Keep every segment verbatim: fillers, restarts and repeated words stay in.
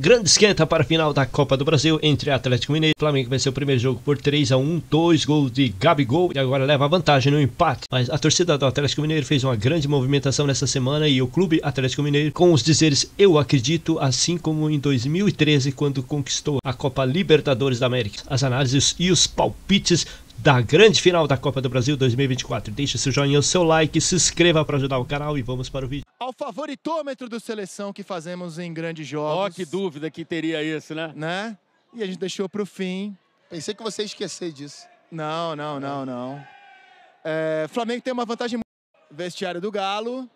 Grande esquenta para a final da Copa do Brasil entre Atlético Mineiro. O Flamengo venceu o primeiro jogo por três a um, dois gols de Gabigol e agora leva vantagem no empate. Mas a torcida do Atlético Mineiro fez uma grande movimentação nessa semana e o clube Atlético Mineiro com os dizeres "eu acredito", assim como em dois mil e treze quando conquistou a Copa Libertadores da América. As análises e os palpites da grande final da Copa do Brasil dois mil e vinte e quatro. Deixe seu joinha, o seu like, se inscreva para ajudar o canal e vamos para o vídeo. Ao favoritômetro do Seleção que fazemos em grandes jogos. Ó, oh, que dúvida que teria isso, né? Né? E a gente deixou para o fim. Pensei que você ia esquecer disso. Não, não, não, não. É, Flamengo tem uma vantagem muito... Vestiário do Galo.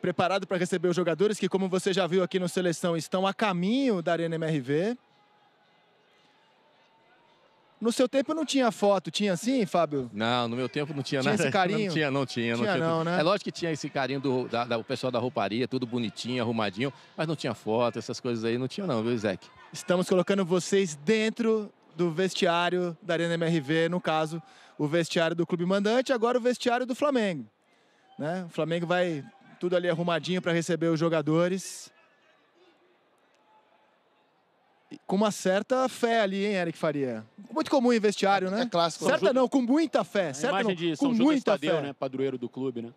Preparado para receber os jogadores que, como você já viu aqui no Seleção, estão a caminho da Arena M R V. No seu tempo não tinha foto, tinha sim, Fábio? Não, no meu tempo não tinha, tinha nada. Esse carinho? Não tinha, não tinha. Não tinha, tinha não, né? É lógico que tinha esse carinho do da, da, o pessoal da rouparia, tudo bonitinho, arrumadinho, mas não tinha foto, essas coisas aí não tinha não, viu, Zeca? Estamos colocando vocês dentro do vestiário da Arena M R V, no caso, o vestiário do clube mandante, agora o vestiário do Flamengo. Né? O Flamengo vai tudo ali arrumadinho para receber os jogadores. Com uma certa fé ali, hein, Eric Faria? Muito comum em vestiário, né? É clássico. Certa Ju... não, com muita fé. A certa imagem não, de São com Judas muita Tadeu, fé. Né? Padroeiro do clube, né?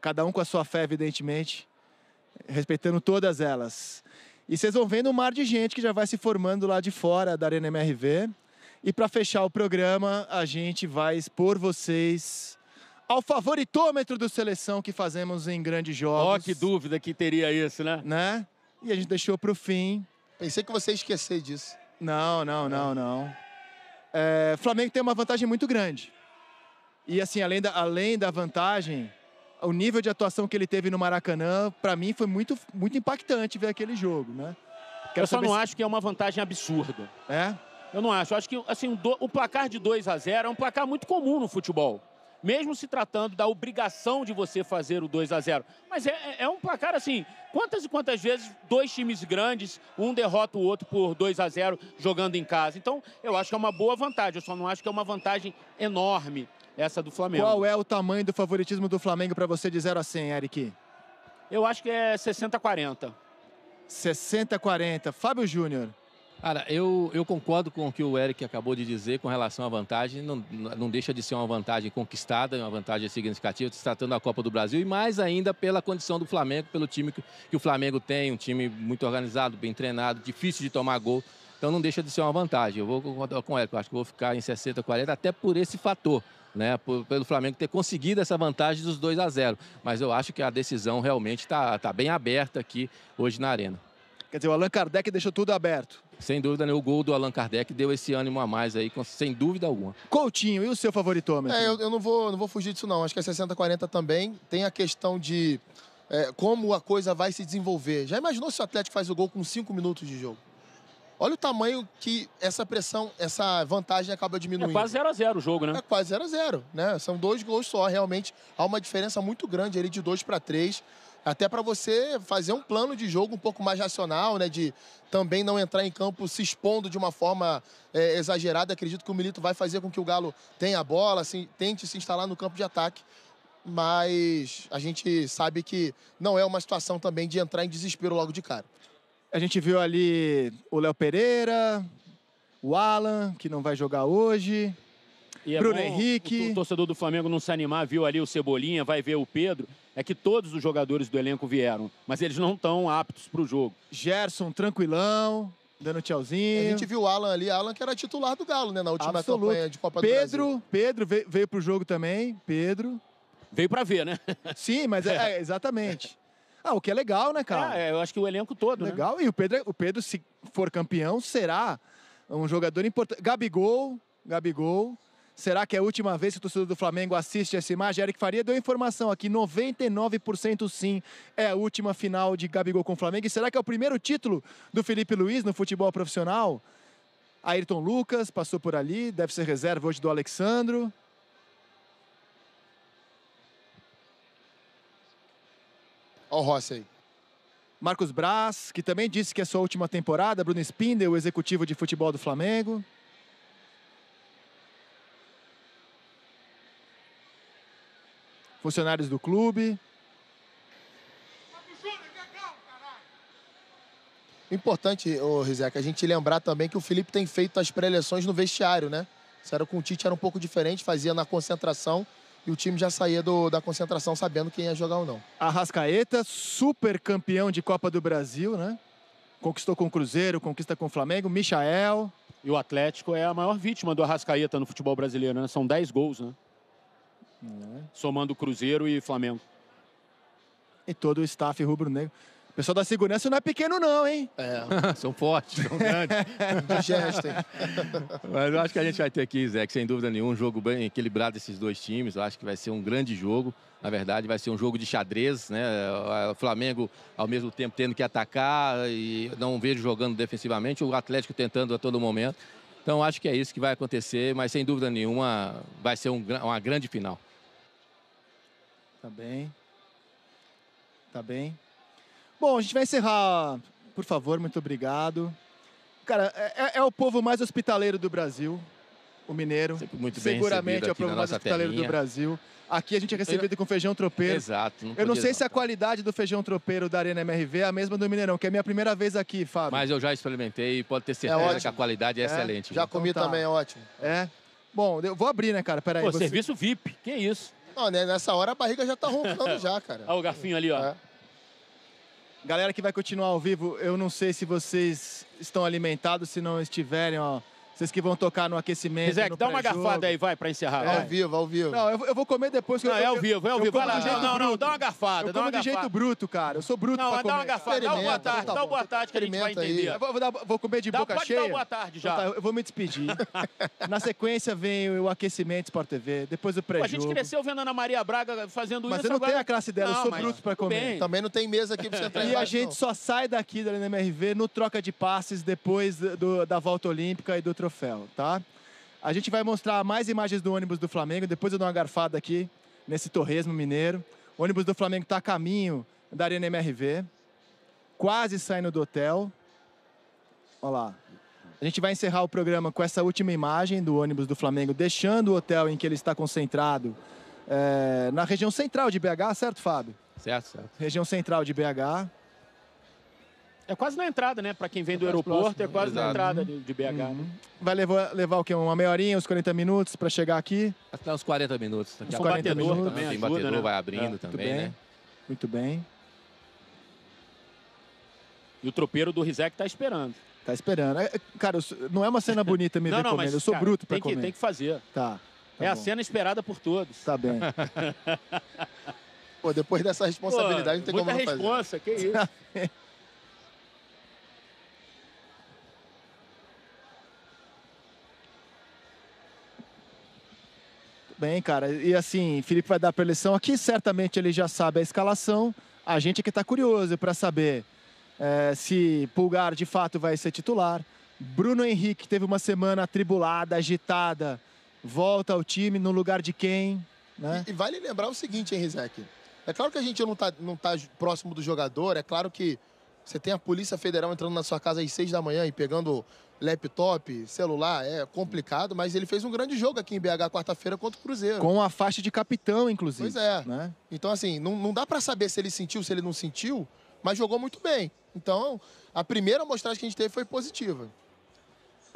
Cada um com a sua fé, evidentemente. Respeitando todas elas. E vocês vão vendo um mar de gente que já vai se formando lá de fora da Arena M R V. E para fechar o programa, a gente vai expor vocês ao favoritômetro do Seleção que fazemos em grandes jogos. Ó, oh, que dúvida que teria isso, né? Né? E a gente deixou para o fim. Pensei que você ia esquecer disso. Não, não, não, não. É, Flamengo tem uma vantagem muito grande. E assim, além da, além da vantagem, o nível de atuação que ele teve no Maracanã, para mim, foi muito, muito impactante ver aquele jogo, né? Quero Eu só não se... acho que é uma vantagem absurda. É? Eu não acho. Eu acho que assim, do... o placar de dois a zero é um placar muito comum no futebol. Mesmo se tratando da obrigação de você fazer o dois a zero. Mas é, é um placar assim, quantas e quantas vezes dois times grandes, um derrota o outro por dois a zero jogando em casa. Então, eu acho que é uma boa vantagem, eu só não acho que é uma vantagem enorme essa do Flamengo. Qual é o tamanho do favoritismo do Flamengo para você de zero a cem, Eric? Eu acho que é sessenta a quarenta. sessenta a quarenta. Fábio Júnior. Cara, eu, eu concordo com o que o Eric acabou de dizer com relação à vantagem. Não, não deixa de ser uma vantagem conquistada, uma vantagem significativa, se tratando da Copa do Brasil e mais ainda pela condição do Flamengo, pelo time que, que o Flamengo tem, um time muito organizado, bem treinado, difícil de tomar gol. Então não deixa de ser uma vantagem. Eu vou concordar com o Eric, eu acho que vou ficar em sessenta a quarenta até por esse fator. Né, pelo Flamengo ter conseguido essa vantagem dos dois a zero. Mas eu acho que a decisão realmente está tá bem aberta aqui hoje na Arena. Quer dizer, o Allan Kardec deixou tudo aberto. Sem dúvida, né? O gol do Allan Kardec deu esse ânimo a mais aí, sem dúvida alguma. Coutinho, e o seu favoritômetro? É, eu, eu não vou, não vou fugir disso não, acho que é sessenta a quarenta também. Tem a questão de é, como a coisa vai se desenvolver. Já imaginou se o Atlético faz o gol com cinco minutos de jogo? Olha o tamanho que essa pressão, essa vantagem acaba diminuindo. É quase zero a zero o jogo, né? É quase zero a zero, né? São dois gols só, realmente. Há uma diferença muito grande ali de dois para três. Até para você fazer um plano de jogo um pouco mais racional, né? De também não entrar em campo se expondo de uma forma é, exagerada. Acredito que o Milito vai fazer com que o Galo tenha a bola, assim, tente se instalar no campo de ataque. Mas a gente sabe que não é uma situação também de entrar em desespero logo de cara. A gente viu ali o Léo Pereira, o Allan, que não vai jogar hoje... E Bruno é bom, Henrique. O torcedor do Flamengo não se animar, viu ali o Cebolinha, vai ver o Pedro. É que todos os jogadores do elenco vieram, mas eles não estão aptos para o jogo. Gerson, tranquilão, dando tchauzinho. A gente viu o Allan ali, Allan que era titular do Galo, né, na última Absoluto. campanha de Copa Pedro, do Brasil. Pedro veio, veio para o jogo também, Pedro. Veio para ver, né? Sim, mas é, é exatamente. Ah, o que é legal, né, cara? É, eu acho que o elenco todo, legal, né? E o Pedro, o Pedro, se for campeão, será um jogador importante. Gabigol, Gabigol... Será que é a última vez que o torcedor do Flamengo assiste essa imagem? Eric Faria deu informação aqui, noventa e nove por cento sim, é a última final de Gabigol com o Flamengo. E será que é o primeiro título do Felipe Luiz no futebol profissional? Ayrton Lucas passou por ali, deve ser reserva hoje do Alexandro. Olha o Rossi aí. Marcos Braz, que também disse que é sua última temporada. Bruno Spinder, o executivo de futebol do Flamengo. Funcionários do clube. Importante, ô, Rizek, a gente lembrar também que o Filipe tem feito as preleções no vestiário, né? Isso era com o Tite, era um pouco diferente, fazia na concentração e o time já saía do, da concentração sabendo quem ia jogar ou não. Arrascaeta, super campeão de Copa do Brasil, né? Conquistou com o Cruzeiro, conquista com o Flamengo, Michael. E o Atlético é a maior vítima do Arrascaeta no futebol brasileiro, né? São dez gols, né? É. Somando Cruzeiro e Flamengo. E todo o staff rubro-negro. O pessoal da segurança não é pequeno não, hein? É, são fortes, são grandes. Mas eu acho que a gente vai ter aqui, Zé, que sem dúvida nenhuma, um jogo bem equilibrado desses dois times. Eu acho que vai ser um grande jogo. Na verdade, vai ser um jogo de xadrez, né? O Flamengo, ao mesmo tempo, tendo que atacar e não vejo jogando defensivamente. O Atlético tentando a todo momento. Então, acho que é isso que vai acontecer, mas sem dúvida nenhuma vai ser um, uma grande final. Tá bem. Tá bem. Bom, a gente vai encerrar. Por favor, muito obrigado. Cara, é, é o povo mais hospitaleiro do Brasil, o mineiro. Sempre muito bem Seguramente é o povo mais hospitaleiro terrinha. do Brasil. Aqui a gente é recebido Eu... com feijão tropeiro. Exato. Não Eu não sei não, se a qualidade do feijão tropeiro da Arena M R V é a mesma do Mineirão, que é a minha primeira vez aqui, Fábio. Mas eu já experimentei e pode ter certeza é que a qualidade é, é. excelente. Já então, comi tá. também, é ótimo. É? Bom, eu vou abrir, né, cara? Peraí. Pô, você... serviço V I P, que isso? Não, né? Nessa hora a barriga já tá roncando já, cara. Olha o garfinho ali, ó. É. Galera que vai continuar ao vivo, eu não sei se vocês estão alimentados, se não estiverem, ó. Vocês que vão tocar no aquecimento, Zé, no dá uma garfada aí, vai, pra encerrar. É. Vai. Ao vivo, ao vivo. Não, eu, eu vou comer depois. Que não, eu, é ao vivo, é ao vivo. Vai lá, não, não, não, dá uma garfada. Eu dá como uma de garfada. jeito bruto, cara. Eu sou bruto não, pra comer. Não, dá uma garfada, dá uma boa tarde, tá dá uma boa tarde que a gente vai entender. Eu vou, vou, dar, vou comer de dá, boca pode cheia. Pode dar boa tarde já. Então, tá, eu vou me despedir. Na sequência vem o, o aquecimento Sport T V, depois o pré-jogo. A gente cresceu vendo a Ana Maria Braga fazendo mas isso. Mas eu não agora... tenho a classe dela, não, eu sou bruto pra comer. Também não tem mesa aqui pra você entrar. E a gente só sai daqui da M R V no troca de passes depois da volta olímpica e do troféu, tá? A gente vai mostrar mais imagens do ônibus do Flamengo, depois eu dou uma garfada aqui, nesse torresmo mineiro. O ônibus do Flamengo tá a caminho da Arena M R V, quase saindo do hotel. Olha lá. A gente vai encerrar o programa com essa última imagem do ônibus do Flamengo, deixando o hotel em que ele está concentrado é, na região central de B H, certo, Fábio? Certo, certo. Região central de B H. É quase na entrada, né? Pra quem vem do aeroporto, é quase na entrada de B H. Uhum. Vai levar, levar o quê? Uma meia horinha, uns quarenta minutos pra chegar aqui? Até uns quarenta minutos. Uns quarenta batedor minutos. Também, tem ajuda, batedor, né? Vai abrindo é, também, muito né? Muito bem. E o tropeiro do Rizek tá esperando. Tá esperando. Cara, não é uma cena bonita me não, ver não, comendo. Mas, eu sou cara, bruto pra tem comer. Que, tem que fazer. Tá. tá é bom. A cena esperada por todos. Tá bem. Pô, depois dessa responsabilidade Pô, não tem como não fazer. Muita responsa, que isso. Bem, cara, e assim, Filipe vai dar a preleção aqui, certamente ele já sabe a escalação. A gente é que tá curioso para saber é, se Pulgar de fato vai ser titular. Bruno Henrique teve uma semana atribulada, agitada, volta ao time, no lugar de quem, né? E, e vale lembrar o seguinte, hein, Rizek? É claro que a gente não tá, não tá próximo do jogador, é claro que você tem a Polícia Federal entrando na sua casa às seis da manhã e pegando laptop, celular, é complicado, mas ele fez um grande jogo aqui em B H quarta-feira contra o Cruzeiro. Com a faixa de capitão, inclusive. Pois é. Né? Então, assim, não, não dá pra saber se ele sentiu, se ele não sentiu, mas jogou muito bem. Então, a primeira amostragem que a gente teve foi positiva.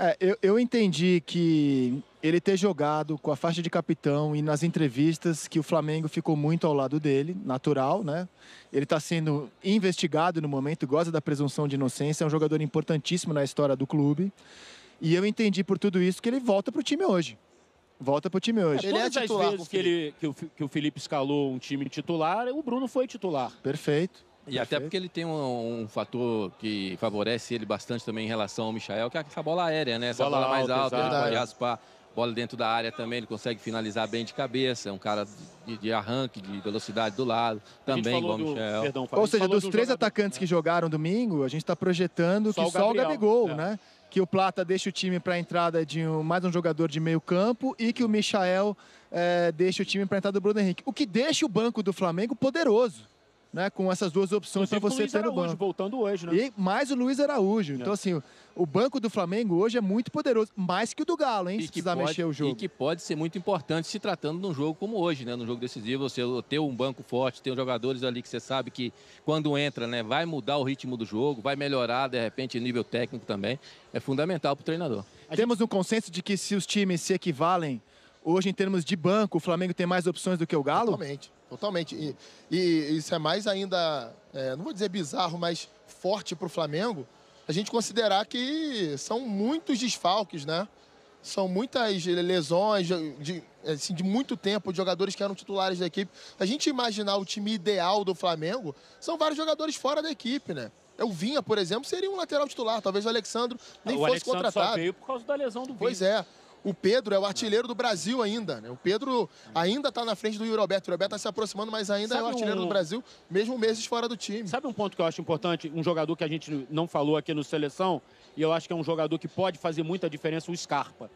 É, eu, eu entendi que ele ter jogado com a faixa de capitão e nas entrevistas que o Flamengo ficou muito ao lado dele, natural, né? Ele está sendo investigado no momento, goza da presunção de inocência, é um jogador importantíssimo na história do clube. E eu entendi por tudo isso que ele volta para o time hoje. Volta para o time hoje. É, ele é titular. Todas as vezes que, ele, que, o, que o Filipe escalou um time titular, o Bruno foi titular. Perfeito. E Perfeito. Até porque ele tem um, um fator que favorece ele bastante também em relação ao Michael, que é essa bola aérea, né? Essa bola, bola mais alta, alta ele pode raspar. Bola dentro da área também, ele consegue finalizar bem de cabeça. É um cara de, de arranque, de velocidade do lado, também igual o Michael. Perdão, Ou seja, dos do três jogador, atacantes né? que jogaram domingo, a gente está projetando só que o só o Gabigol, é. né? Que o Plata deixa o time para a entrada de um, mais um jogador de meio campo e que o Michael é, deixa o time para a entrada do Bruno Henrique. O que deixa o banco do Flamengo poderoso. né, com essas duas opções para você ter no banco. Voltando hoje, né? E mais o Luiz Araújo. É. Então, assim, o banco do Flamengo hoje é muito poderoso, mais que o do Galo, hein? E se precisar pode, mexer o jogo. E que pode ser muito importante se tratando de um jogo como hoje, né? Num jogo decisivo, você ter um banco forte, ter jogadores ali que você sabe que quando entra, né, vai mudar o ritmo do jogo, vai melhorar, de repente, o nível técnico também. É fundamental para o treinador. A Temos gente... um consenso de que se os times se equivalem hoje em termos de banco, o Flamengo tem mais opções do que o Galo? Totalmente. Totalmente. E, e isso é mais ainda, é, não vou dizer bizarro, mas forte para o Flamengo, a gente considerar que são muitos desfalques, né? São muitas lesões de, assim, de muito tempo, de jogadores que eram titulares da equipe. A gente imaginar o time ideal do Flamengo, são vários jogadores fora da equipe, né? O Vinha, por exemplo, seria um lateral titular. Talvez o Alexandro nem o fosse Alexandre contratado. Só veio por causa da lesão do Vinha. Pois é. O Pedro é o artilheiro do Brasil ainda, né? O Pedro ainda está na frente do Yuri Alberto. O Alberto está se aproximando, mas ainda Sabe é o artilheiro um... do Brasil, mesmo meses fora do time. Sabe um ponto que eu acho importante? Um jogador que a gente não falou aqui no Seleção, e eu acho que é um jogador que pode fazer muita diferença, o Scarpa.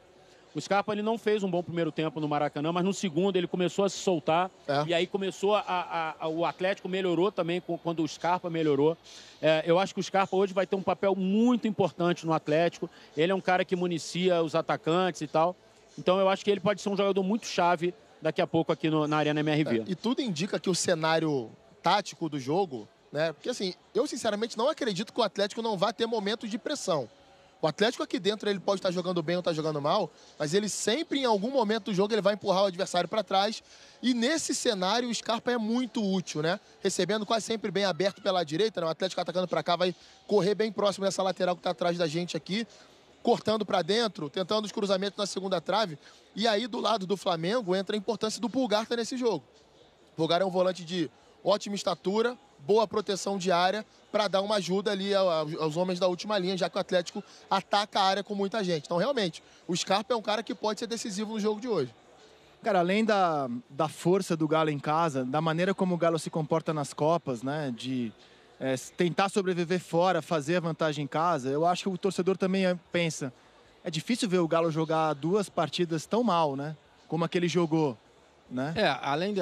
O Scarpa ele não fez um bom primeiro tempo no Maracanã, mas no segundo ele começou a se soltar. É. E aí começou, a, a, a, o Atlético melhorou também quando o Scarpa melhorou. É, eu acho que o Scarpa hoje vai ter um papel muito importante no Atlético. Ele é um cara que municia os atacantes e tal. Então eu acho que ele pode ser um jogador muito chave daqui a pouco aqui no, na Arena M R V. É, e tudo indica que o cenário tático do jogo, né? Porque assim, eu sinceramente não acredito que o Atlético não vá ter momentos de pressão. O Atlético aqui dentro, ele pode estar jogando bem ou estar jogando mal, mas ele sempre, em algum momento do jogo, ele vai empurrar o adversário para trás. E nesse cenário, o Scarpa é muito útil, né? Recebendo quase sempre bem aberto pela direita, né? O Atlético atacando para cá, vai correr bem próximo dessa lateral que está atrás da gente aqui, cortando para dentro, tentando os cruzamentos na segunda trave. E aí, do lado do Flamengo, entra a importância do Pulgar tá nesse jogo. O Pulgar é um volante de ótima estatura, boa proteção de área para dar uma ajuda ali aos homens da última linha, já que o Atlético ataca a área com muita gente. Então, realmente, o Scarpa é um cara que pode ser decisivo no jogo de hoje. Cara, além da, da força do Galo em casa, da maneira como o Galo se comporta nas Copas, né, de é, tentar sobreviver fora, fazer a vantagem em casa, eu acho que o torcedor também pensa, é difícil ver o Galo jogar duas partidas tão mal, né, como aquele jogou. Né? É, além do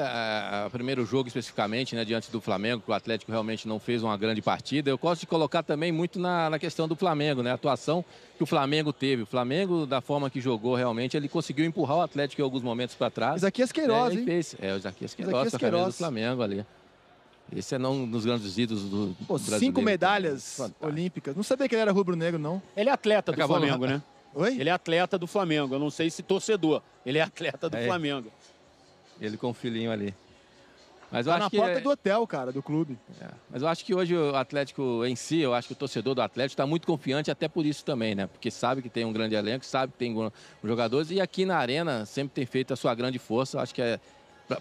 primeiro jogo especificamente, né, diante do Flamengo, que o Atlético realmente não fez uma grande partida, eu gosto de colocar também muito na, na questão do Flamengo, né, a atuação que o Flamengo teve. O Flamengo, da forma que jogou realmente, ele conseguiu empurrar o Atlético em alguns momentos para trás. Isaquias Queiroz, né, hein? Fez, é, o Isaquias Queiroz, Isaquias Queiroz. do Flamengo ali. Esse é um dos grandes ídolos do Pô, brasileiro. Cinco medalhas Fantástico. olímpicas. Não sabia que ele era rubro-negro, não. Ele é atleta Acabou do Flamengo, né? Oi? Ele é atleta do Flamengo. Eu não sei se torcedor. Ele é atleta do é. Flamengo. Ele com o filhinho ali. Mas eu tá acho na que porta é... do hotel, cara, do clube. É. Mas eu acho que hoje o Atlético em si, eu acho que o torcedor do Atlético está muito confiante até por isso também, né? Porque sabe que tem um grande elenco, sabe que tem um... jogadores. E aqui na Arena sempre tem feito a sua grande força. Acho que é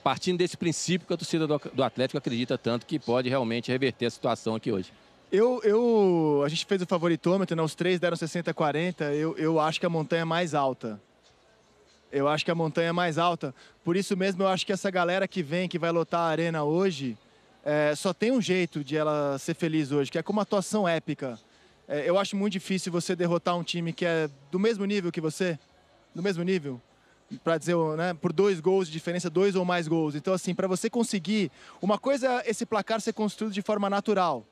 partindo desse princípio que a torcida do, do Atlético acredita tanto que pode realmente reverter a situação aqui hoje. Eu, eu... A gente fez o favoritômetro, né? Os três deram sessenta a quarenta. Eu, eu acho que a montanha é mais alta. Eu acho que a montanha é mais alta. Por isso mesmo, eu acho que essa galera que vem, que vai lotar a Arena hoje, é, só tem um jeito de ela ser feliz hoje, que é com uma atuação épica. É, eu acho muito difícil você derrotar um time que é do mesmo nível que você, do mesmo nível, para dizer, né, por dois gols de diferença, dois ou mais gols. Então, assim, para você conseguir... Uma coisa é esse placar ser construído de forma natural.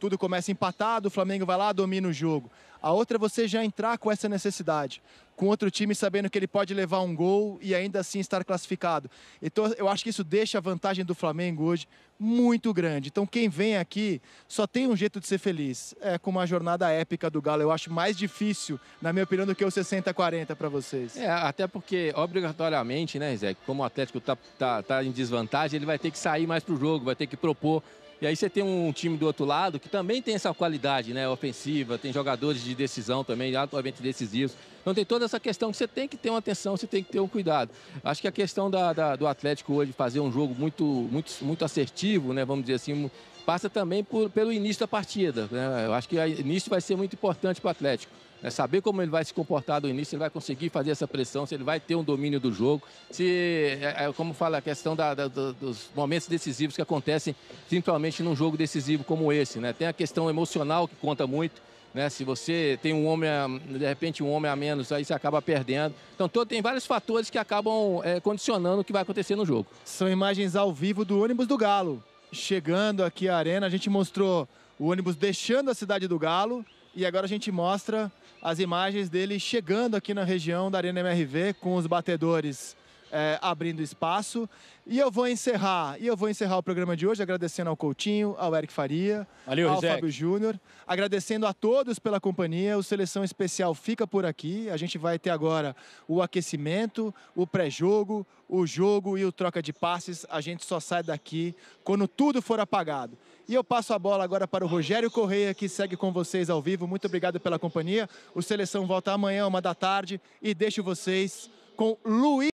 Tudo começa empatado, o Flamengo vai lá, domina o jogo. A outra é você já entrar com essa necessidade, com outro time sabendo que ele pode levar um gol e ainda assim estar classificado. Então, eu acho que isso deixa a vantagem do Flamengo hoje muito grande. Então, quem vem aqui só tem um jeito de ser feliz. É com uma jornada épica do Galo. Eu acho mais difícil, na minha opinião, do que o sessenta a quarenta para vocês. É, até porque, obrigatoriamente, né, Zeca, como o Atlético tá, tá, tá em desvantagem, ele vai ter que sair mais pro jogo, vai ter que propor. E aí você tem um time do outro lado que também tem essa qualidade, né, ofensiva, tem jogadores de decisão também, altamente decisivos. Então tem toda essa questão que você tem que ter uma atenção, você tem que ter um cuidado. Acho que a questão da, da, do Atlético hoje fazer um jogo muito, muito, muito assertivo, né, vamos dizer assim, passa também por, pelo início da partida, né? Eu acho que o início vai ser muito importante para o Atlético. É saber como ele vai se comportar do início, se ele vai conseguir fazer essa pressão, se ele vai ter um domínio do jogo, se, é, como fala, a questão da, da, dos momentos decisivos que acontecem principalmente num jogo decisivo como esse, né? Tem a questão emocional que conta muito, né? Se você tem um homem, a, de repente um homem a menos, aí você acaba perdendo. Então todo, tem vários fatores que acabam é, condicionando o que vai acontecer no jogo. São imagens ao vivo do ônibus do Galo. chegando aqui à arena. A gente mostrou o ônibus deixando a Cidade do Galo e agora a gente mostra as imagens dele chegando aqui na região da Arena M R V com os batedores é, abrindo espaço. E eu vou encerrar, e eu vou encerrar o programa de hoje agradecendo ao Coutinho, ao Eric Faria, valeu, ao Rizek. Fábio Júnior, agradecendo a todos pela companhia. O Seleção Especial fica por aqui. A gente vai ter agora o aquecimento, o pré-jogo, o jogo e o troca de passes. A gente só sai daqui quando tudo for apagado. E eu passo a bola agora para o Rogério Correia, que segue com vocês ao vivo. Muito obrigado pela companhia. O Seleção volta amanhã, uma da tarde, e deixo vocês com Luiz.